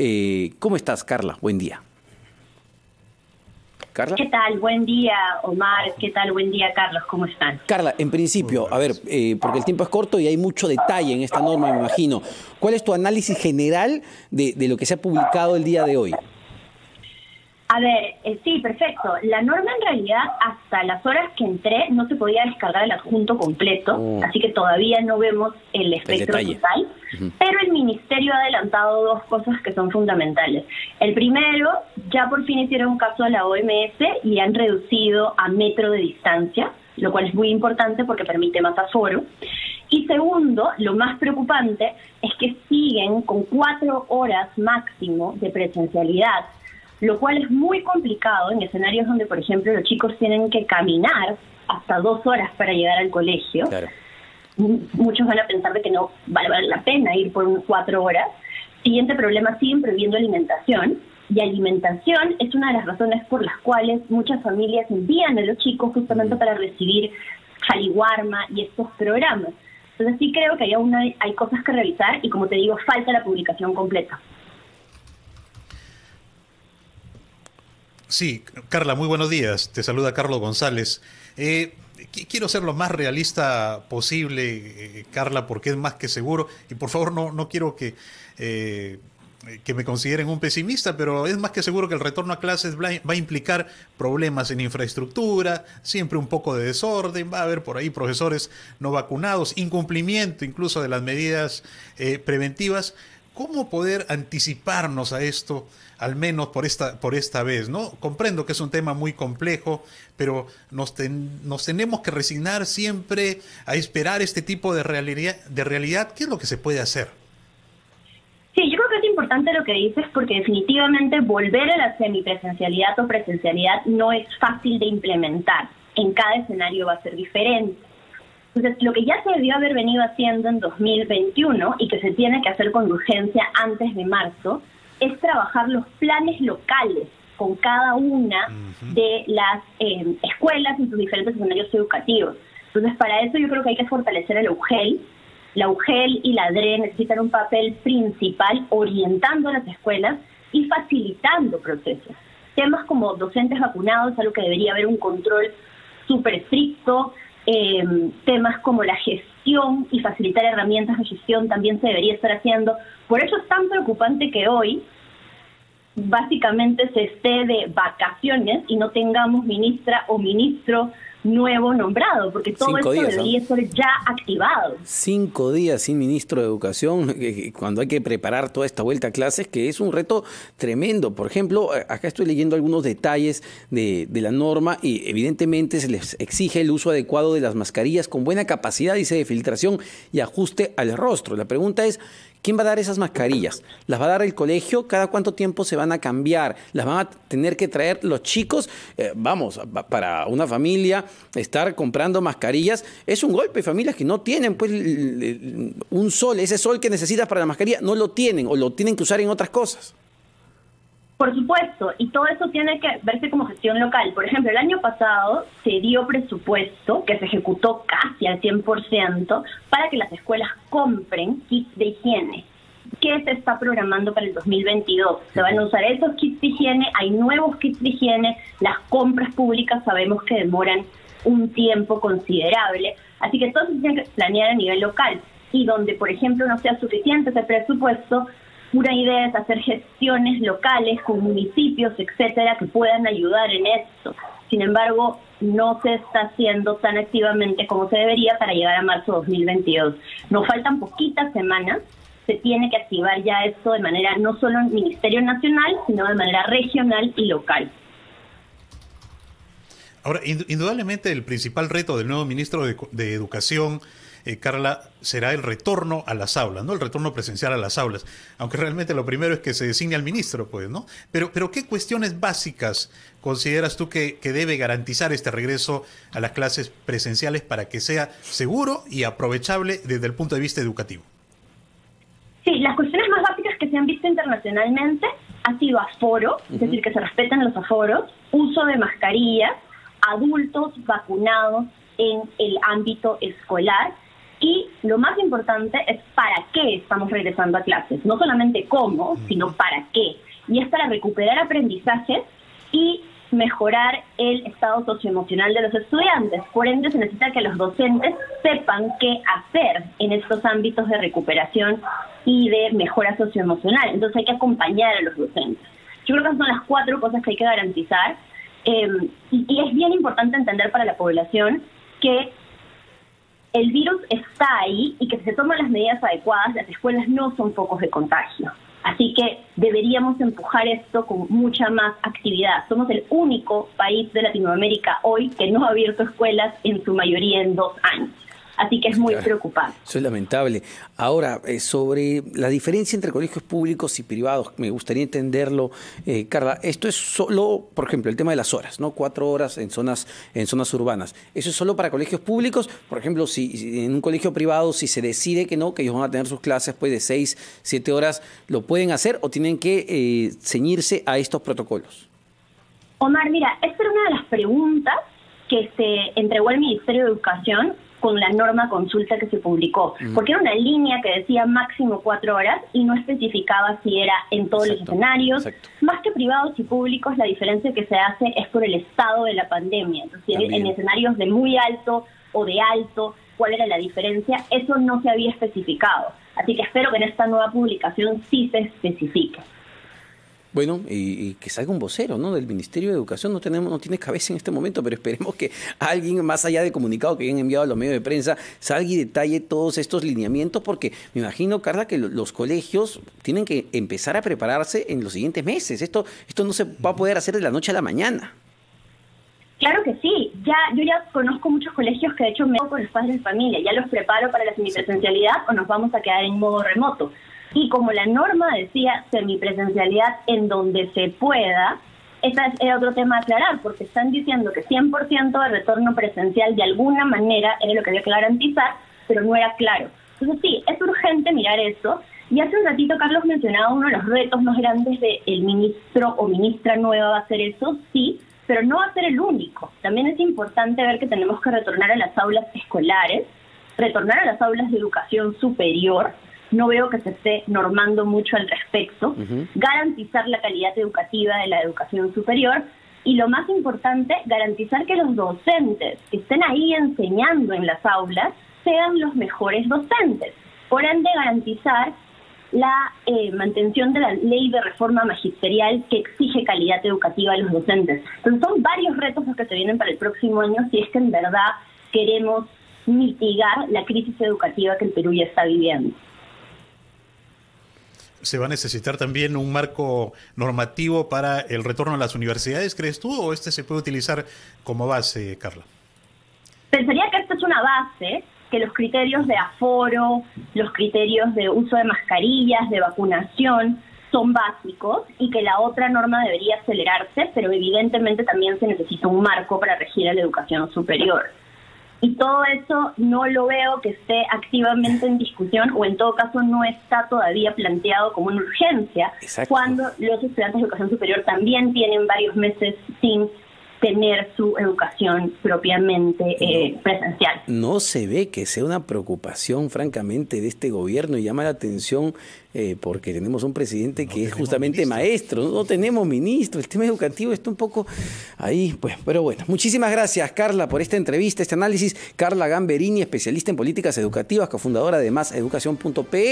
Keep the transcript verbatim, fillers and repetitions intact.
Eh, ¿Cómo estás, Carla? Buen día. ¿Carla? ¿Qué tal? Buen día, Omar. ¿Qué tal? Buen día, Carlos. ¿Cómo están? Carla, en principio, a ver, eh, porque el tiempo es corto y hay mucho detalle en esta norma, me imagino. ¿Cuál es tu análisis general de, de lo que se ha publicado el día de hoy? A ver, eh, sí, perfecto. La norma en realidad, hasta las horas que entré, no se podía descargar el adjunto completo, oh. así que todavía no vemos el espectro el total, uh-huh. pero el Ministerio ha adelantado dos cosas que son fundamentales. El primero, ya por fin hicieron caso a la O M S y han reducido a metro de distancia, lo cual es muy importante porque permite más aforo. Y segundo, lo más preocupante, es que siguen con cuatro horas máximo de presencialidad, lo cual es muy complicado en escenarios donde, por ejemplo, los chicos tienen que caminar hasta dos horas para llegar al colegio. Claro. Muchos van a pensar de que no vale la pena ir por unas cuatro horas. Siguiente problema, siguen prohibiendo alimentación. Y alimentación es una de las razones por las cuales muchas familias envían a los chicos justamente para recibir Qali Warma y estos programas. Entonces sí creo que hay, una, hay cosas que revisar y, como te digo, falta la publicación completa. Sí, Carla, muy buenos días. Te saluda Carlos González. Eh, qu quiero ser lo más realista posible, eh, Carla, porque es más que seguro. Y por favor, no, no quiero que, eh, que me consideren un pesimista, pero es más que seguro que el retorno a clases va a implicar problemas en infraestructura, siempre un poco de desorden, va a haber por ahí profesores no vacunados, incumplimiento incluso de las medidas eh, preventivas. ¿Cómo poder anticiparnos a esto, al menos por esta, por esta vez, ¿no? Comprendo que es un tema muy complejo, pero nos, ten, nos tenemos que resignar siempre a esperar este tipo de realidad, de realidad. ¿Qué es lo que se puede hacer? Sí, yo creo que es importante lo que dices, porque definitivamente volver a la semipresencialidad o presencialidad no es fácil de implementar. En cada escenario va a ser diferente. Entonces, lo que ya se debió haber venido haciendo en dos mil veintiuno y que se tiene que hacer con urgencia antes de marzo es trabajar los planes locales con cada una uh-huh. de las eh, escuelas y sus diferentes escenarios educativos. Entonces, para eso yo creo que hay que fortalecer el UGEL. La UGEL y la D R E necesitan un papel principal orientando a las escuelas y facilitando procesos. Temas como docentes vacunados, algo que debería haber un control súper estricto. Eh, temas como la gestión y facilitar herramientas de gestión también se debería estar haciendo. Por eso es tan preocupante que hoy básicamente se esté de vacaciones y no tengamos ministra o ministro nuevo nombrado, porque todo esto debería estar ya activado. Cinco días sin ministro de Educación, cuando hay que preparar toda esta vuelta a clases, que es un reto tremendo. Por ejemplo, acá estoy leyendo algunos detalles de, de la norma y evidentemente se les exige el uso adecuado de las mascarillas con buena capacidad, dice, de filtración y ajuste al rostro. La pregunta es, ¿quién va a dar esas mascarillas? ¿Las va a dar el colegio? ¿Cada cuánto tiempo se van a cambiar? ¿Las van a tener que traer los chicos? Eh, vamos, para una familia estar comprando mascarillas es un golpe. Familias que no tienen pues un sol, ese sol que necesitas para la mascarilla, no lo tienen o lo tienen que usar en otras cosas. Por supuesto, y todo eso tiene que verse como gestión local. Por ejemplo, el año pasado se dio presupuesto, que se ejecutó casi al cien por ciento, para que las escuelas compren kits de higiene. ¿Qué se está programando para el dos mil veintidós? Se van a usar esos kits de higiene, hay nuevos kits de higiene, las compras públicas sabemos que demoran un tiempo considerable, así que todo se tiene que planear a nivel local. Y donde, por ejemplo, no sea suficiente ese presupuesto, una idea es hacer gestiones locales con municipios, etcétera, que puedan ayudar en esto. Sin embargo, no se está haciendo tan activamente como se debería para llegar a marzo de dos mil veintidós. Nos faltan poquitas semanas. Se tiene que activar ya esto de manera no solo en Ministerio Nacional, sino de manera regional y local. Ahora, indudablemente el principal reto del nuevo ministro de, de Educación, Eh, Carla, será el retorno a las aulas, ¿no? El retorno presencial a las aulas, aunque realmente lo primero es que se designe al ministro, pues, ¿no? Pero, pero ¿qué cuestiones básicas consideras tú que, que debe garantizar este regreso a las clases presenciales para que sea seguro y aprovechable desde el punto de vista educativo? Sí, las cuestiones más básicas que se han visto internacionalmente ha sido aforo, uh-huh. es decir, que se respeten los aforos, uso de mascarillas, adultos vacunados en el ámbito escolar, Y lo más importante es para qué estamos regresando a clases. No solamente cómo, sino para qué. Y es para recuperar aprendizajes y mejorar el estado socioemocional de los estudiantes. Por ende, se necesita que los docentes sepan qué hacer en estos ámbitos de recuperación y de mejora socioemocional. Entonces hay que acompañar a los docentes. Yo creo que esas son las cuatro cosas que hay que garantizar. Eh, y, y es bien importante entender para la población que el virus está ahí y que si se toman las medidas adecuadas, las escuelas no son focos de contagio. Así que deberíamos empujar esto con mucha más actividad. Somos el único país de Latinoamérica hoy que no ha abierto escuelas en su mayoría en dos años. Así que es muy claro, preocupante. Eso es lamentable. Ahora, eh, sobre la diferencia entre colegios públicos y privados, me gustaría entenderlo, eh, Carla. Esto es solo, por ejemplo, el tema de las horas, ¿no? Cuatro horas en zonas, en zonas urbanas. ¿Eso es solo para colegios públicos? Por ejemplo, si, si en un colegio privado, si se decide que no, que ellos van a tener sus clases pues, de seis, siete horas, ¿lo pueden hacer o tienen que eh, ceñirse a estos protocolos? Omar, mira, esta era una de las preguntas que se entregó al Ministerio de Educación con la norma consulta que se publicó, porque era una línea que decía máximo cuatro horas y no especificaba si era en todos exacto, los escenarios. Exacto. Más que privados y públicos, la diferencia que se hace es por el estado de la pandemia. Entonces, en escenarios de muy alto o de alto, ¿cuál era la diferencia? Eso no se había especificado. Así que espero que en esta nueva publicación sí se especifique. Bueno, y, y que salga un vocero, ¿no? Del Ministerio de Educación. No tenemos, no tiene cabeza en este momento, pero esperemos que alguien, más allá del comunicado que hayan enviado a los medios de prensa, salga y detalle todos estos lineamientos, porque me imagino, Carla, que los colegios tienen que empezar a prepararse en los siguientes meses. Esto, esto no se va a poder hacer de la noche a la mañana. Claro que sí. Ya, yo ya conozco muchos colegios que de hecho me hago con los padres de familia. Ya los preparo para la semipresencialidad o nos vamos a quedar en modo remoto. Y como la norma decía, semipresencialidad en donde se pueda, ese era otro tema a aclarar, porque están diciendo que cien por ciento de retorno presencial de alguna manera era lo que había que garantizar, pero no era claro. Entonces sí, es urgente mirar eso. Y hace un ratito Carlos mencionaba uno de los retos más grandes del ministro o ministra nueva va a ser eso, sí, pero no va a ser el único. También es importante ver que tenemos que retornar a las aulas escolares, retornar a las aulas de educación superior. No veo que se esté normando mucho al respecto. Uh-huh. Garantizar la calidad educativa de la educación superior y, lo más importante, garantizar que los docentes que estén ahí enseñando en las aulas sean los mejores docentes. Por ende, garantizar la eh, mantención de la ley de reforma magisterial que exige calidad educativa a los docentes. Entonces, son varios retos los que se vienen para el próximo año si es que en verdad queremos mitigar la crisis educativa que el Perú ya está viviendo. ¿Se va a necesitar también un marco normativo para el retorno a las universidades, crees tú, o este se puede utilizar como base, Carla? Pensaría que esta es una base, que los criterios de aforo, los criterios de uso de mascarillas, de vacunación, son básicos y que la otra norma debería acelerarse, pero evidentemente también se necesita un marco para regir a la educación superior. Y todo eso no lo veo que esté activamente en discusión o en todo caso no está todavía planteado como una urgencia. Exacto. Cuando los estudiantes de educación superior también tienen varios meses sin tener su educación propiamente eh, presencial. No se ve que sea una preocupación, francamente, de este gobierno y llama la atención eh, porque tenemos un presidente no que es justamente ministro. maestro, no, no tenemos ministro, el tema educativo está un poco ahí, pues, pero bueno. Muchísimas gracias, Carla, por esta entrevista, este análisis. Carla Gamberini, especialista en políticas educativas, cofundadora de Más Educación punto pe.